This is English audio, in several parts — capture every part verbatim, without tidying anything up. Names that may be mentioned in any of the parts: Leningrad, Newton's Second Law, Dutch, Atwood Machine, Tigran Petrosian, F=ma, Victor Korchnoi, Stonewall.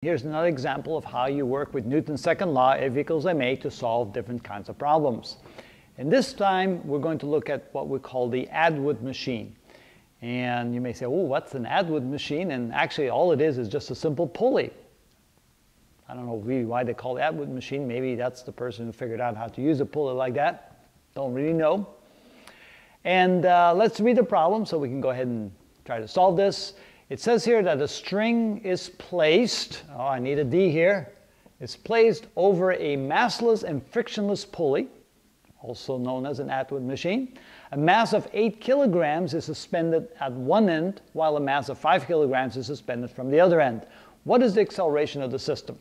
Here's another example of how you work with Newton's second law, F equals ma, to solve different kinds of problems. And this time, we're going to look at what we call the Atwood machine. And you may say, oh, what's an Atwood machine? And actually, all it is is just a simple pulley. I don't know really why they call it Atwood machine. Maybe that's the person who figured out how to use a pulley like that. Don't really know. And uh, let's read the problem so we can go ahead and try to solve this. It says here that a string is placed, oh, I need a D here, it's placed over a massless and frictionless pulley, also known as an Atwood machine. A mass of eight kilograms is suspended at one end, while a mass of five kilograms is suspended from the other end. What is the acceleration of the system?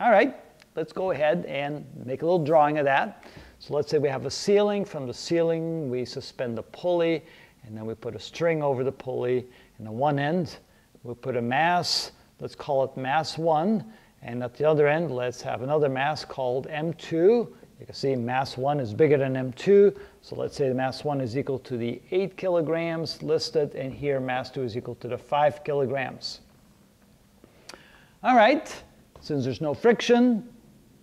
All right, let's go ahead and make a little drawing of that. So let's say we have a ceiling. From the ceiling, we suspend the pulley, and then we put a string over the pulley. And on one end, we'll put a mass, let's call it mass one, and at the other end, let's have another mass called M two. You can see mass one is bigger than M two, so let's say the mass one is equal to the eight kilograms listed, and here mass two is equal to the five kilograms. All right, since there's no friction,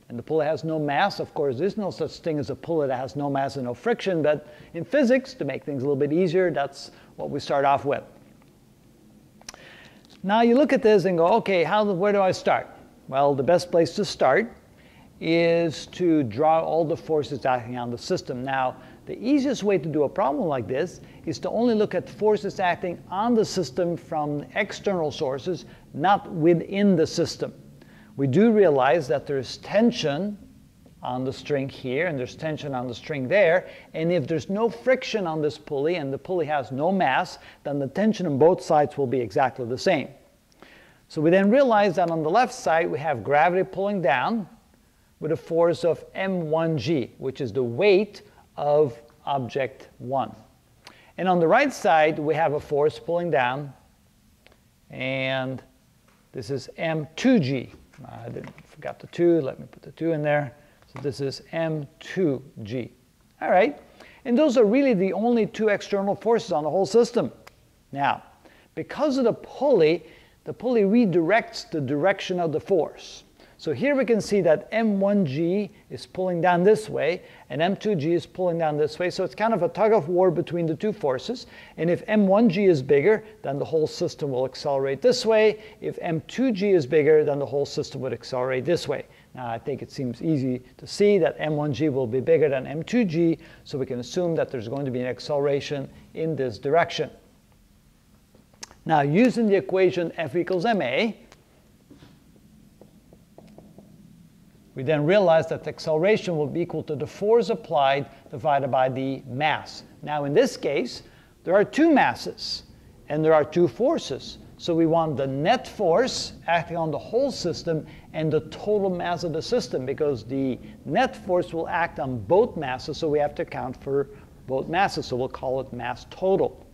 and the pulley has no mass, of course there's no such thing as a pulley that has no mass and no friction, but in physics, to make things a little bit easier, that's what we start off with. Now you look at this and go, okay, how, where do I start? Well, the best place to start is to draw all the forces acting on the system. Now, the easiest way to do a problem like this is to only look at forces acting on the system from external sources, not within the system. We do realize that there's tension on the string here, and there's tension on the string there, and if there's no friction on this pulley and the pulley has no mass, then the tension on both sides will be exactly the same. So we then realize that on the left side we have gravity pulling down with a force of M one G, which is the weight of object one. And on the right side we have a force pulling down, and this is M two G. I didn't, forgot the two, let me put the two in there. So this is M two G. All right, and those are really the only two external forces on the whole system. Now, because of the pulley, the pulley redirects the direction of the force. So here we can see that M one G is pulling down this way, and M two G is pulling down this way, so it's kind of a tug of war between the two forces, and if M one G is bigger, then the whole system will accelerate this way. If M two G is bigger, then the whole system would accelerate this way. Now, I think it seems easy to see that M one G will be bigger than M two G, so we can assume that there's going to be an acceleration in this direction. Now, using the equation F equals ma, we then realize that the acceleration will be equal to the force applied divided by the mass. Now, in this case, there are two masses, and there are two forces. So we want the net force acting on the whole system and the total mass of the system, because the net force will act on both masses, so we have to account for both masses, so we'll call it mass total.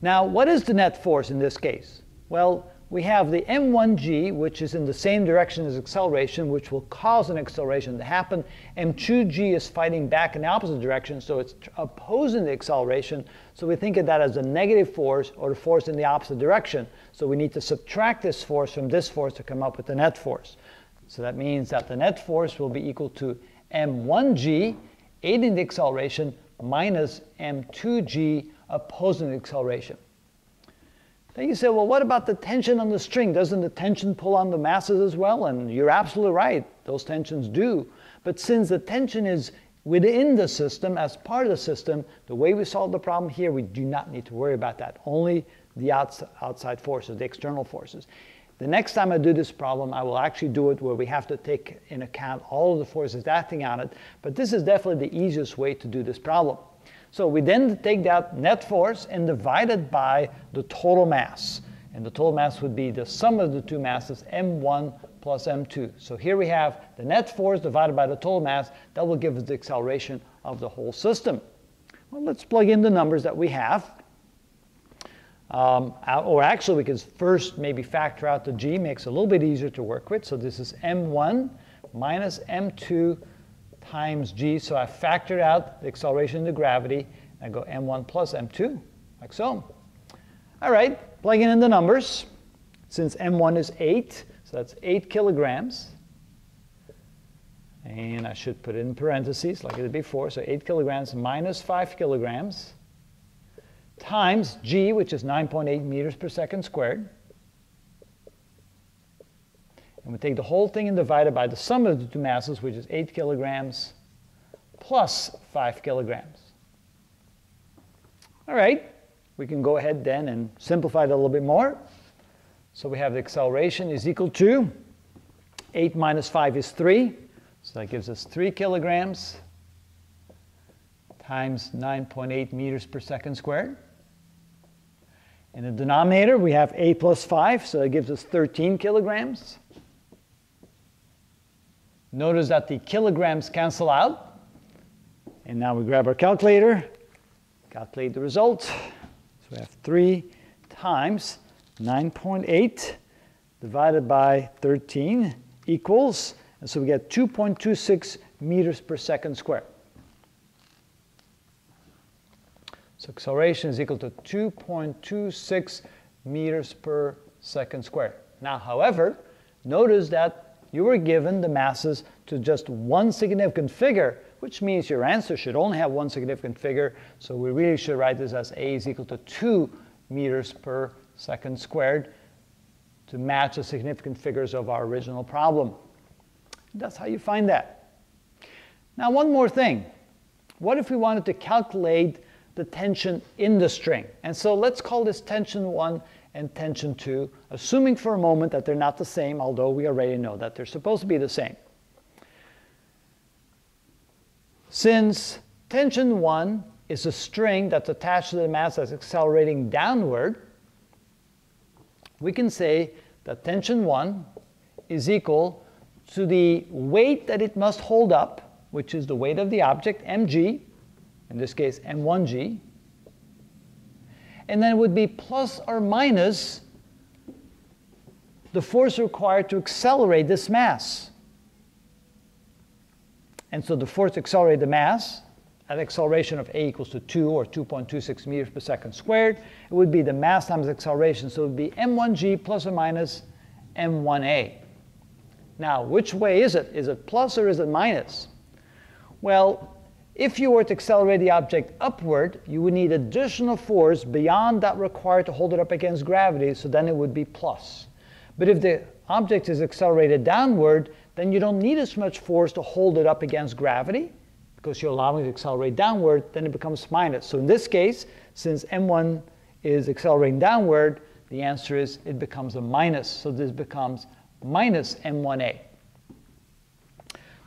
Now, what is the net force in this case? Well, we have the M one G, which is in the same direction as acceleration, which will cause an acceleration to happen. M two G is fighting back in the opposite direction, so it's opposing the acceleration, so we think of that as a negative force, or the force in the opposite direction. So we need to subtract this force from this force to come up with the net force. So that means that the net force will be equal to M one G, aiding the acceleration, minus M two G, opposing the acceleration. Then you say, well, what about the tension on the string? Doesn't the tension pull on the masses as well? And you're absolutely right, those tensions do. But since the tension is within the system, as part of the system, the way we solve the problem here, we do not need to worry about that. Only the outs outside forces, the external forces. The next time I do this problem, I will actually do it where we have to take in account all of the forces acting on it. But this is definitely the easiest way to do this problem. So we then take that net force and divide it by the total mass. And the total mass would be the sum of the two masses, M one plus M two. So here we have the net force divided by the total mass. That will give us the acceleration of the whole system. Well, let's plug in the numbers that we have. Um, or actually, we could first maybe factor out the G, makes it a little bit easier to work with. So this is M one minus M two times G, so I factored out the acceleration into gravity, I go M one plus M two, like so. All right, plugging in the numbers, since m one is eight, so that's eight kilograms. And I should put it in parentheses like I did before, so eight kilograms minus five kilograms times g, which is nine point eight meters per second squared. And we take the whole thing and divide it by the sum of the two masses, which is eight kilograms plus five kilograms. All right, we can go ahead then and simplify it a little bit more. So we have the acceleration is equal to eight minus five is three. So that gives us three kilograms times nine point eight meters per second squared. In the denominator, we have eight plus five, so that gives us thirteen kilograms. Notice that the kilograms cancel out. And now we grab our calculator, calculate the result. So we have three times nine point eight divided by thirteen equals, and so we get two point two six meters per second squared. So acceleration is equal to two point two six meters per second squared. Now, however, notice that you were given the masses to just one significant figure, which means your answer should only have one significant figure. So we really should write this as A is equal to two meters per second squared to match the significant figures of our original problem. That's how you find that. Now, one more thing. What if we wanted to calculate the tension in the string? And so let's call this tension one and tension two, assuming for a moment that they're not the same, although we already know that they're supposed to be the same. Since tension one is a string that's attached to the mass that's accelerating downward, we can say that tension one is equal to the weight that it must hold up, which is the weight of the object, mg, in this case m one g, and then it would be plus or minus the force required to accelerate this mass. And so the force to accelerate the mass at acceleration of a equals to two, or two point two six meters per second squared, it would be the mass times acceleration, so it would be m one g plus or minus m one a. Now, which way is it? Is it plus or is it minus? Well, if you were to accelerate the object upward, you would need additional force beyond that required to hold it up against gravity, so then it would be plus. But if the object is accelerated downward, then you don't need as much force to hold it up against gravity, because you're allowing it to accelerate downward, then it becomes minus. So in this case, since m one is accelerating downward, the answer is it becomes a minus, so this becomes minus m one a.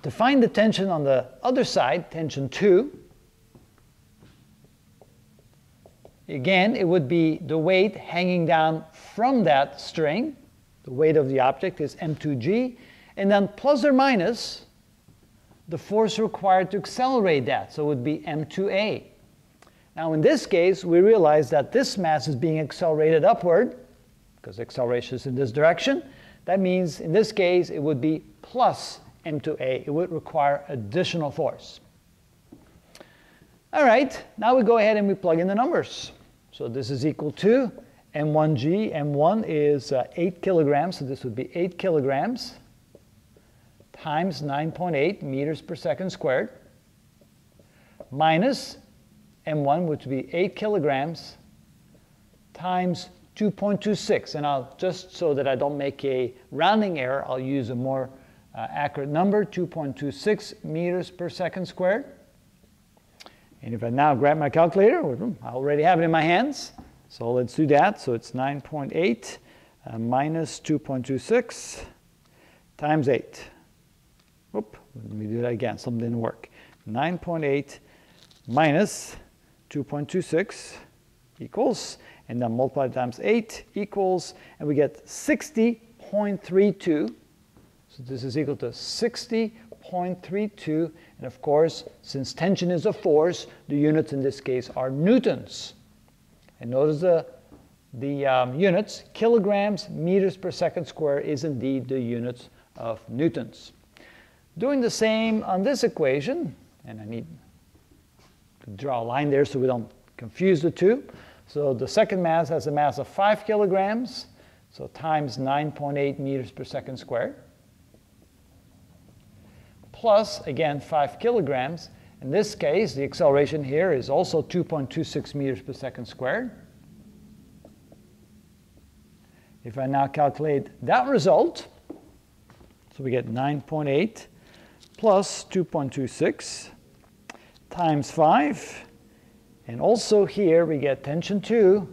To find the tension on the other side, tension two, again, it would be the weight hanging down from that string. The weight of the object is m two g, and then plus or minus the force required to accelerate that, so it would be m two a. Now, in this case, we realize that this mass is being accelerated upward, because the acceleration is in this direction. That means, in this case, it would be plus m two a. It would require additional force. All right, now we go ahead and we plug in the numbers. So this is equal to m one g. m one is uh, eight kilograms, so this would be eight kilograms times nine point eight meters per second squared minus m one, which would be eight kilograms times two point two six. And I'll, just so that I don't make a rounding error, I'll use a more Uh, accurate number, two point two six meters per second squared. And if I now grab my calculator, I already have it in my hands. So let's do that. So it's nine point eight uh, minus two point two six times eight. Oop, let me do that again. Something didn't work. nine point eight minus two point two six equals, and then multiply times eight equals, and we get sixty point three two. So this is equal to sixty point three two, and of course, since tension is a force, the units in this case are newtons. And notice the, the um, units, kilograms, meters per second square is indeed the units of newtons. Doing the same on this equation, and I need to draw a line there so we don't confuse the two. So the second mass has a mass of five kilograms, So times nine point eight meters per second squared, plus, again, five kilograms. In this case, the acceleration here is also two point two six meters per second squared. If I now calculate that result, so we get nine point eight plus two point two six times five. And also here we get tension two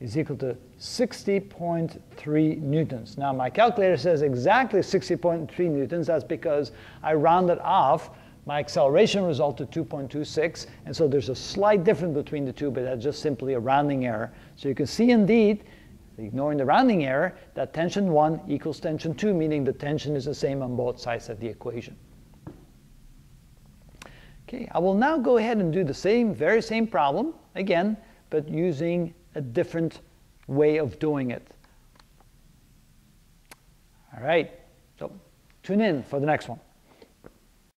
is equal to sixty point three newtons. Now my calculator says exactly sixty point three newtons. That's because I rounded off my acceleration result to two point two six. And so there's a slight difference between the two, but that's just simply a rounding error. So you can see indeed, ignoring the rounding error, that tension one equals tension two, meaning the tension is the same on both sides of the equation. Okay, I will now go ahead and do the same, very same problem, again, but using a different way of doing it. All right, so tune in for the next one.